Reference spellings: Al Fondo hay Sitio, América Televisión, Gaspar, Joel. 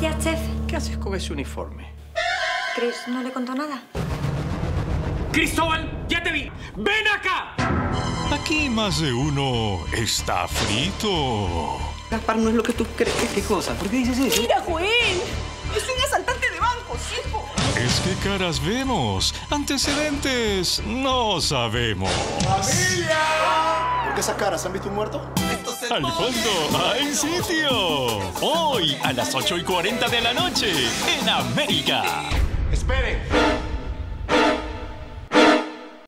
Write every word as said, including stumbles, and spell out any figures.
Buenos días, chef. ¿Qué haces con ese uniforme? Chris no le contó nada. ¡Cristóbal, ya te vi! ¡Ven acá! Aquí más de uno está frito. Gaspar, no es lo que tú crees. ¿Qué cosa? ¿Por qué dices eso? ¡Mira, Joel! ¡Es un asaltante de bancos, hijo! Es que caras vemos. Antecedentes no sabemos. ¡Familia! ¿Por qué esas caras? ¿Han visto un muerto? Al fondo hay sitio. Hoy a las ocho y cuarenta de la noche en América. Esperen.